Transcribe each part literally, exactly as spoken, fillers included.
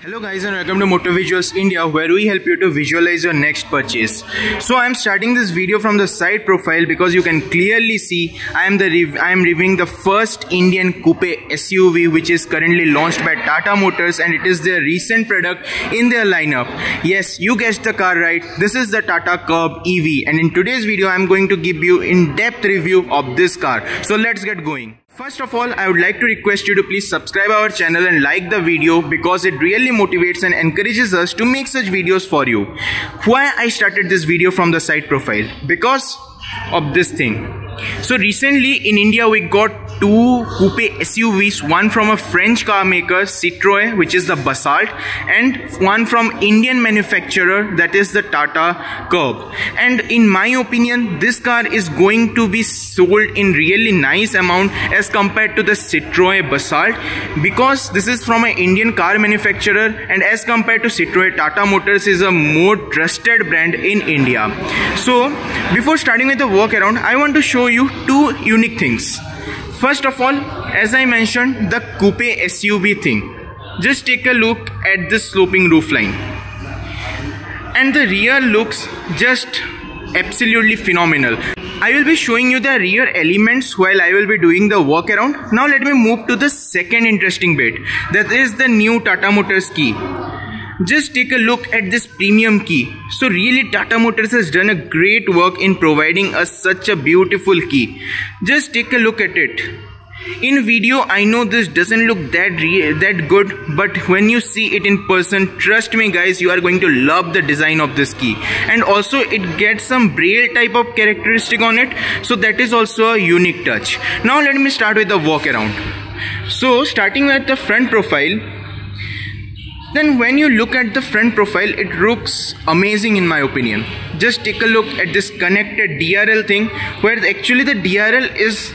Hello guys and welcome to Motor Visuals India, where we help you to visualize your next purchase. So I am starting this video from the side profile because you can clearly see I am the I am reviewing the first Indian coupe S U V which is currently launched by Tata Motors, and it is their recent product in their lineup. Yes, you guessed the car right. This is the Tata Curvv E V, and in today's video I am going to give you in-depth review of this car. So let's get going. First of all, I would like to request you to please subscribe our channel and like the video because it really motivates and encourages us to make such videos for you. Why I started this video from the side profile? Because of this thing. So recently in India we got two coupe S U Vs, one from a French car maker Citroën, which is the Basalt, and one from Indian manufacturer, that is the Tata Curvv. And in my opinion this car is going to be sold in really nice amount as compared to the Citroën Basalt, because this is from an Indian car manufacturer, and as compared to Citroën, Tata Motors is a more trusted brand in India. So before starting with the walkaround, I want to show you two unique things. First of all, as I mentioned, the coupe S U V thing. Just take a look at this sloping roofline, and the rear looks just absolutely phenomenal. I will be showing you the rear elements while I will be doing the walk around. Now let me move to the second interesting bit, that is the new Tata Motors key. Just take a look at this premium key. So really Tata Motors has done a great work in providing us such a beautiful key. Just take a look at it. In video I know this doesn't look that that good, but when you see it in person, trust me guys, you are going to love the design of this key. And also it gets some braille type of characteristic on it, so that is also a unique touch. Now let me start with the walk around. So starting at the front profile, then when you look at the front profile, it looks amazing in my opinion. Just take a look at this connected D R L thing, where actually the D R L is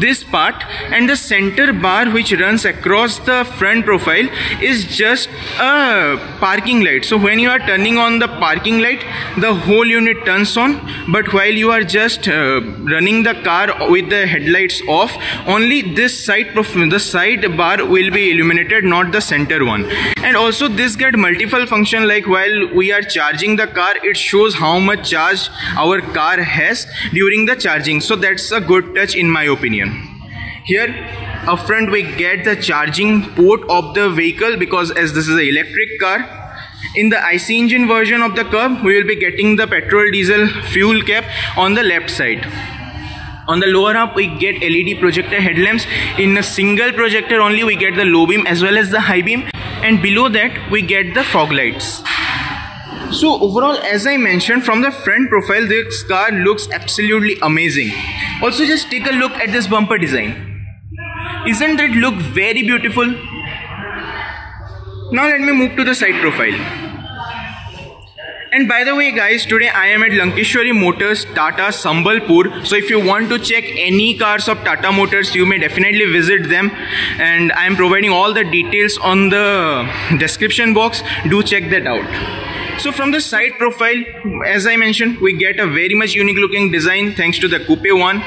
this part, and the center bar which runs across the front profile is just a parking light. So when you are turning on the parking light, the whole unit turns on, but while you are just uh, running the car with the headlights off, only this side profile, the side bar will be illuminated, not the center one. And also this gets multiple function, like while we are charging the car, it shows how much charge our car has during the charging. So that's a good touch in my opinion. Here up front we get the charging port of the vehicle, because as this is an electric car, in the I C engine version of the Curvv we will be getting the petrol diesel fuel cap on the left side. On the lower half we get L E D projector headlamps. In a single projector only we get the low beam as well as the high beam, and below that we get the fog lights. So overall, as I mentioned, from the front profile this car looks absolutely amazing. Also just take a look at this bumper design. Isn't it look very beautiful? Now let me move to the side profile. And by the way guys, today I am at Lankeswari Motors, Tata Sambalpur. So if you want to check any cars of Tata Motors, you may definitely visit them, and I am providing all the details on the description box. Do check that out. So from the side profile, as I mentioned, we get a very much unique looking design thanks to the coupe one.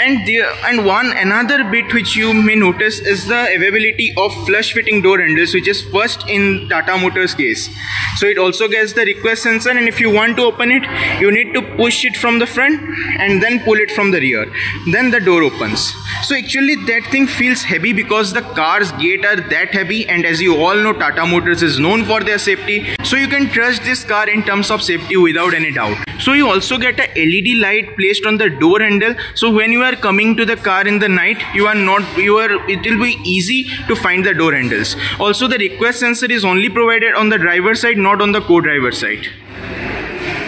And the, and one another bit which you may notice is the availability of flush fitting door handles, which is first in Tata Motors case. So it also gets the request sensor, and if you want to open it, you need to push it from the front and then pull it from the rear. Then the door opens. So actually that thing feels heavy because the car's gate are that heavy, and as you all know Tata Motors is known for their safety. So you can trust this car in terms of safety without any doubt. So you also get a L E D light placed on the door handle, so when you are coming to the car in the night, you are not you are it will be easy to find the door handles. Also the request sensor is only provided on the driver's side, not on the co-driver side.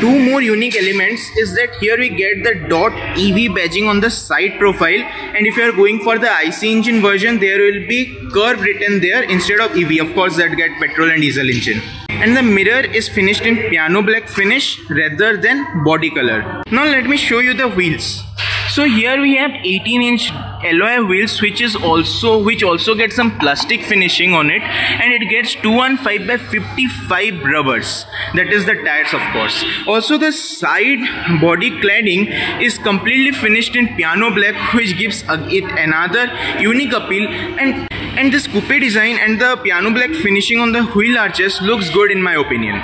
Two more unique elements is that here we get the dot E V badging on the side profile, and if you are going for the I C engine version, there will be Curvv written there instead of E V. Of course that get petrol and diesel engine. And the mirror is finished in piano black finish rather than body color. Now let me show you the wheels. So here we have eighteen inch alloy wheels, which is also which also gets some plastic finishing on it, and it gets two fifteen by fifty-five rubbers, that is the tires of course. Also the side body cladding is completely finished in piano black, which gives it another unique appeal. And and this coupe design and the piano black finishing on the wheel arches looks good in my opinion.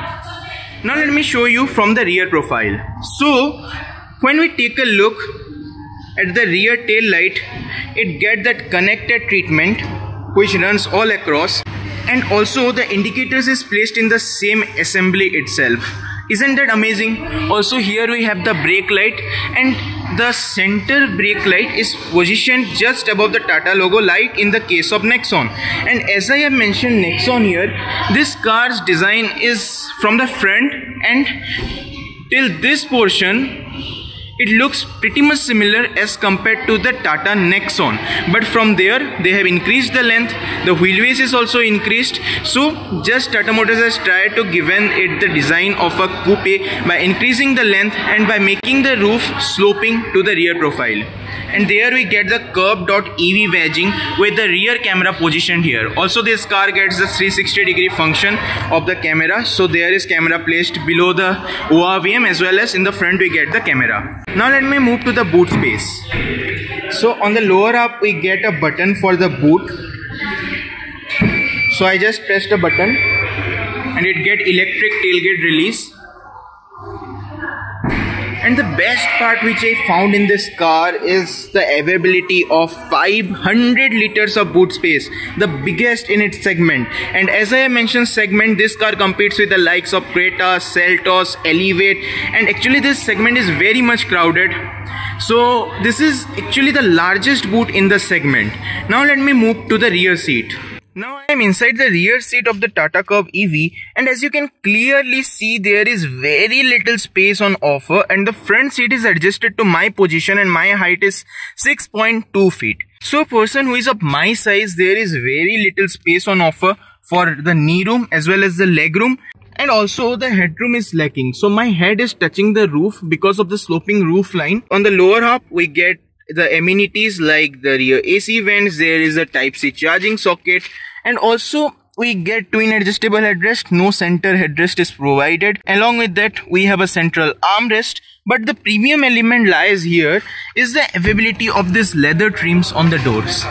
Now let me show you from the rear profile. So when we take a look at the rear tail light, it gets that connected treatment which runs all across, and also the indicators is placed in the same assembly itself. Isn't that amazing? Also here we have the brake light, and the center brake light is positioned just above the Tata logo like in the case of Nexon. And as I have mentioned Nexon here, this car's design is from the front and till this portion it looks pretty much similar as compared to the Tata Nexon, but from there they have increased the length, the wheelbase is also increased. So just Tata Motors has tried to given it the design of a coupe by increasing the length and by making the roof sloping to the rear profile. And there we get the Curvv E V wedging with the rear camera positioned here. Also this car gets the three sixty degree function of the camera, so there is camera placed below the O R V M as well as in the front we get the camera. Now let me move to the boot space. So on the lower up we get a button for the boot. So I just pressed a button and it get electric tailgate release. And the best part which I found in this car is the availability of five hundred liters of boot space, the biggest in its segment. And as I mentioned segment, this car competes with the likes of Creta, Seltos, Elevate, and actually this segment is very much crowded. So this is actually the largest boot in the segment. Now let me move to the rear seat. Now I am inside the rear seat of the Tata Curvv E V, and as you can clearly see there is very little space on offer, and the front seat is adjusted to my position and my height is six point two feet. So person who is of my size, there is very little space on offer for the knee room as well as the leg room. And also the headroom is lacking, so my head is touching the roof because of the sloping roof line. On the lower half we get the amenities like the rear A C vents, there is a type C charging socket, and also we get twin adjustable headrest, no center headrest is provided. Along with that we have a central armrest, but the premium element lies here is the availability of this leather trims on the doors.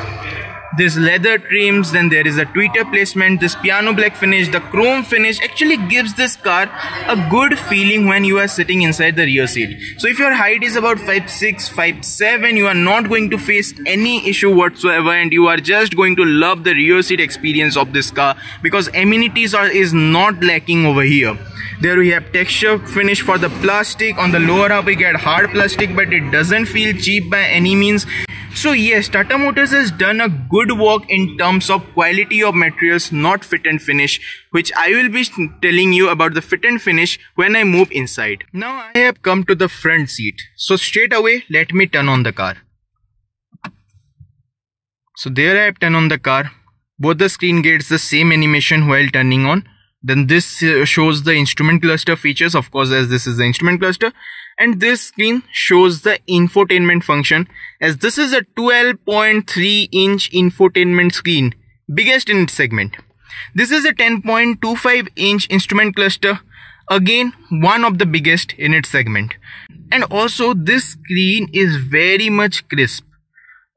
This leather trims, then there is a tweeter placement, this piano black finish, the chrome finish actually gives this car a good feeling when you are sitting inside the rear seat. So if your height is about five six, five seven, you are not going to face any issue whatsoever, and you are just going to love the rear seat experience of this car because amenities are is not lacking over here. There we have texture finish for the plastic. On the lower half we get hard plastic, but it doesn't feel cheap by any means. So yes, Tata Motors has done a good work in terms of quality of materials, not fit and finish, which I will be telling you about the fit and finish when I move inside. Now I have come to the front seat. So straight away, let me turn on the car. So there I have turned on the car. Both the screen gets the same animation while turning on. Then this shows the instrument cluster features, of course, as this is the instrument cluster. And this screen shows the infotainment function, as this is a twelve point three inch infotainment screen, biggest in its segment. This is a ten point two five inch instrument cluster, again one of the biggest in its segment. And also this screen is very much crisp.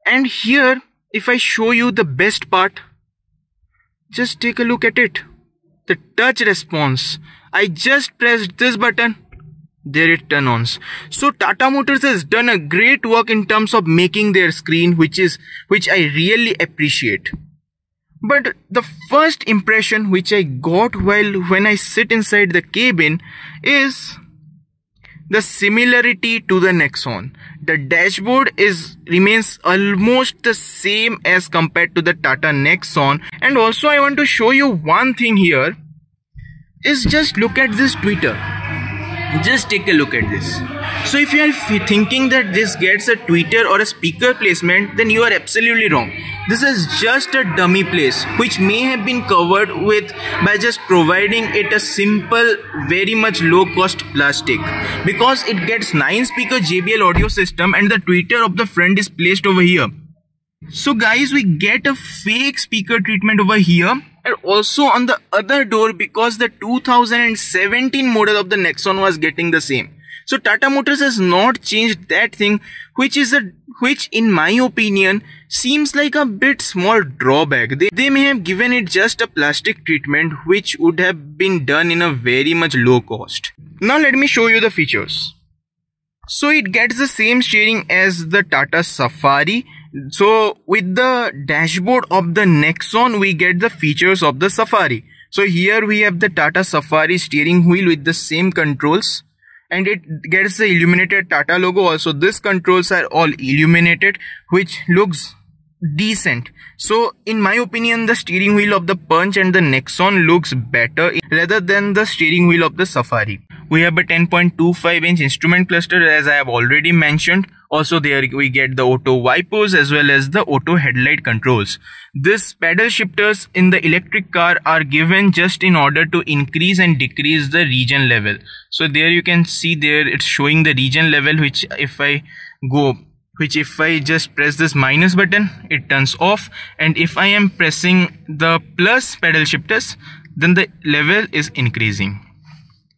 And here, if I show you the best part, just take a look at it. The touch response, I just pressed this button, there it turns on. So Tata Motors has done a great work in terms of making their screen, which is which I really appreciate. But the first impression which I got while when I sit inside the cabin is the similarity to the Nexon. The dashboard is remains almost the same as compared to the Tata Nexon. And also I want to show you one thing here, is just look at this tweeter. Just take a look at this. So if you are thinking that this gets a tweeter or a speaker placement, then you are absolutely wrong. This is just a dummy place which may have been covered with by just providing it a simple, very much low cost plastic, because it gets nine speaker J B L audio system and the tweeter of the front is placed over here. So guys, we get a fake speaker treatment over here. And also on the other door, because the two thousand seventeen model of the Nexon was getting the same. So Tata Motors has not changed that thing, which is a which in my opinion seems like a bit small drawback. They, they may have given it just a plastic treatment which would have been done in a very much low cost. Now let me show you the features. So it gets the same steering as the Tata Safari. So with the dashboard of the Nexon, we get the features of the Safari. So here we have the Tata Safari steering wheel with the same controls, and it gets the illuminated Tata logo. Also these controls are all illuminated, which looks decent. So in my opinion, the steering wheel of the Punch and the Nexon looks better rather than the steering wheel of the Safari. We have a ten point two five inch instrument cluster, as I have already mentioned. Also there we get the auto wipers as well as the auto headlight controls. This pedal shifters in the electric car are given just in order to increase and decrease the region level. So there you can see there it's showing the region level, which if I go, which if I just press this minus button, it turns off. And if I am pressing the plus pedal shifters, then the level is increasing.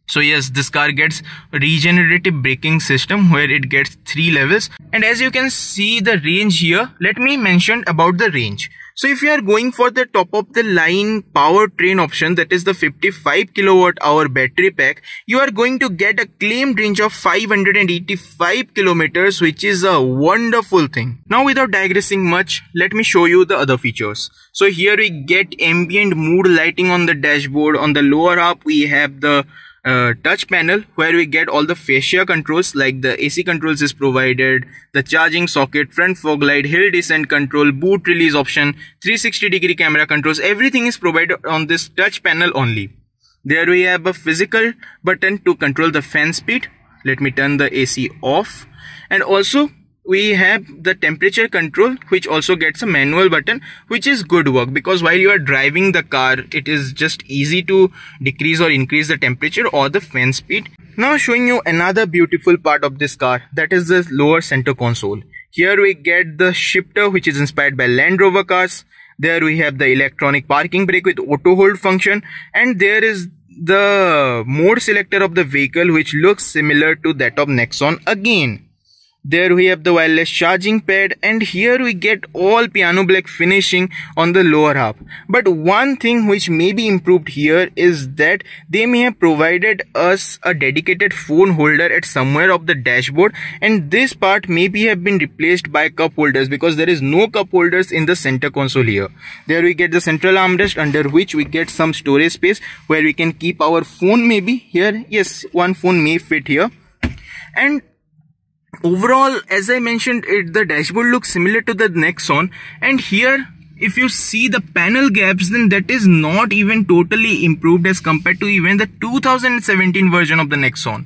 So yes, this car gets regenerative braking system where it gets three levels. And as you can see the range here, let me mention about the range. So if you are going for the top of the line powertrain option, that is the fifty-five kilowatt hour battery pack, you are going to get a claimed range of five hundred eighty-five kilometers, which is a wonderful thing. Now without digressing much, let me show you the other features. So here we get ambient mood lighting on the dashboard. On the lower half we have the Uh, touch panel where we get all the fascia controls, like the A C controls is provided, the charging socket, front fog light, hill descent control, boot release option, three sixty degree camera controls, everything is provided on this touch panel only. There we have a physical button to control the fan speed. Let me turn the A C off. And also we have the temperature control, which also gets a manual button, which is good work, because while you are driving the car, it is just easy to decrease or increase the temperature or the fan speed. Now showing you another beautiful part of this car, that is the lower center console. Here we get the shifter, which is inspired by Land Rover cars. There we have the electronic parking brake with auto hold function, and there is the mode selector of the vehicle, which looks similar to that of Nexon again. There we have the wireless charging pad, and here we get all piano black finishing on the lower half. But one thing which may be improved here is that they may have provided us a dedicated phone holder at somewhere of the dashboard, and this part maybe have been replaced by cup holders, because there is no cup holders in the center console here. There we get the central armrest, under which we get some storage space where we can keep our phone maybe here. Yes, one phone may fit here. And overall, as I mentioned, it the dashboard looks similar to the Nexon, and here if you see the panel gaps, then that is not even totally improved as compared to even the two thousand seventeen version of the Nexon.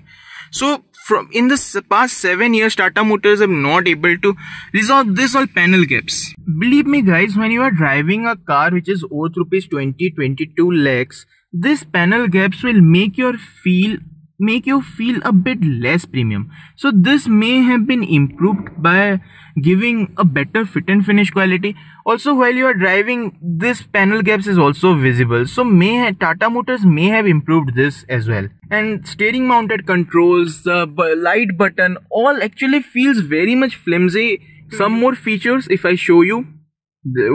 So from in the past seven years, Tata Motors have not able to resolve this all panel gaps. Believe me guys, when you are driving a car which is worth rupees twenty to twenty-two lakhs, this panel gaps will make your feel make you feel a bit less premium. So this may have been improved by giving a better fit and finish quality. Also while you are driving, this panel gaps is also visible, so may Tata Motors may have improved this as well. And steering mounted controls, the light button, all actually feels very much flimsy. Some more features, if I show you,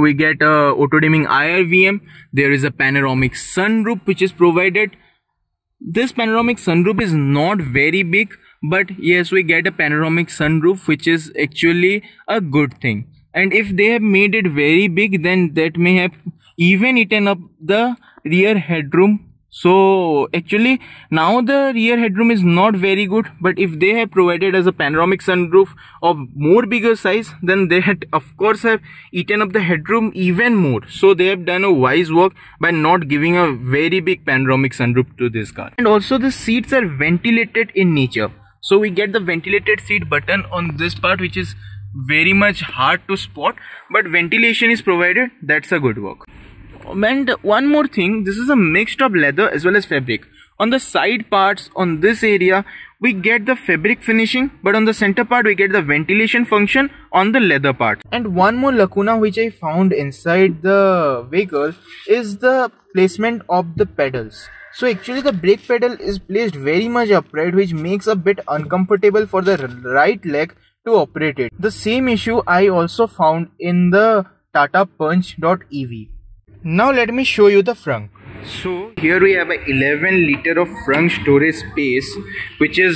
we get a auto dimming I R V M. There is a panoramic sunroof which is provided. This panoramic sunroof is not very big, but yes, we get a panoramic sunroof, which is actually a good thing. And if they have made it very big, then that may have even eaten up the rear headroom. So actually now the rear headroom is not very good, but if they have provided as a panoramic sunroof of more bigger size, then they had of course have eaten up the headroom even more. So they have done a wise work by not giving a very big panoramic sunroof to this car. And also the seats are ventilated in nature, so we get the ventilated seat button on this part, which is very much hard to spot, but ventilation is provided. That's a good work. And one more thing, this is a mix of leather as well as fabric. On the side parts, on this area, we get the fabric finishing, but on the center part we get the ventilation function on the leather part. And one more lacuna which I found inside the vehicle is the placement of the pedals. So actually the brake pedal is placed very much upright, which makes a bit uncomfortable for the right leg to operate it. The same issue I also found in the Tata Punch E V. Now let me show you the frunk. So here we have a eleven liter of frunk storage space, which is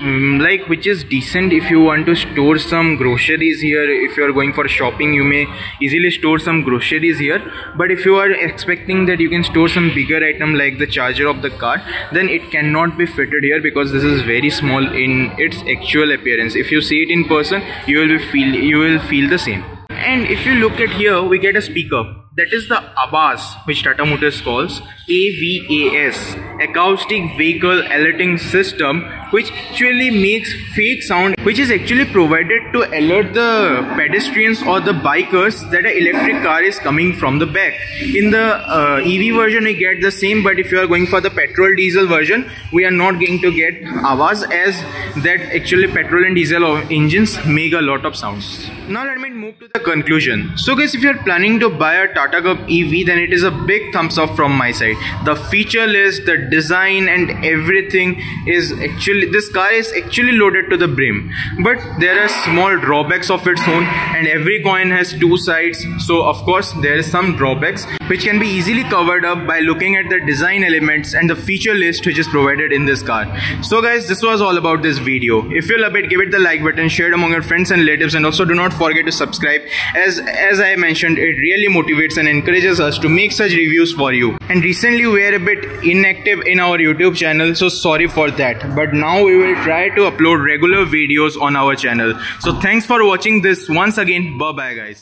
um, like which is decent if you want to store some groceries here. If you are going for shopping, you may easily store some groceries here. But if you are expecting that you can store some bigger item like the charger of the car, then it cannot be fitted here because this is very small in its actual appearance. If you see it in person, you will be feel you will feel the same. And if you look at here, we get a speaker. That is the AVAS, which Tata Motors calls A V A S, Acoustic Vehicle Alerting System, which actually makes fake sound, which is actually provided to alert the pedestrians or the bikers that an electric car is coming from the back. In the uh, E V version, we get the same, but if you are going for the petrol diesel version, we are not going to get AVAS, as that actually petrol and diesel engines make a lot of sounds. Now let me move to the conclusion. So guys, if you are planning to buy a Tata Curvv E V, then it is a big thumbs up from my side. The feature list, the design and everything is actually, this car is actually loaded to the brim. But there are small drawbacks of its own, and every coin has two sides. So of course there is some drawbacks which can be easily covered up by looking at the design elements and the feature list which is provided in this car. So guys, this was all about this video. If you love it, give it the like button, share it among your friends and relatives, and also do not forget to subscribe, as, as I mentioned, it really motivates and encourages us to make such reviews for you. And recently we are a bit inactive in our YouTube channel, so sorry for that, but now we will try to upload regular videos on our channel. So thanks for watching this once again. Bye bye guys.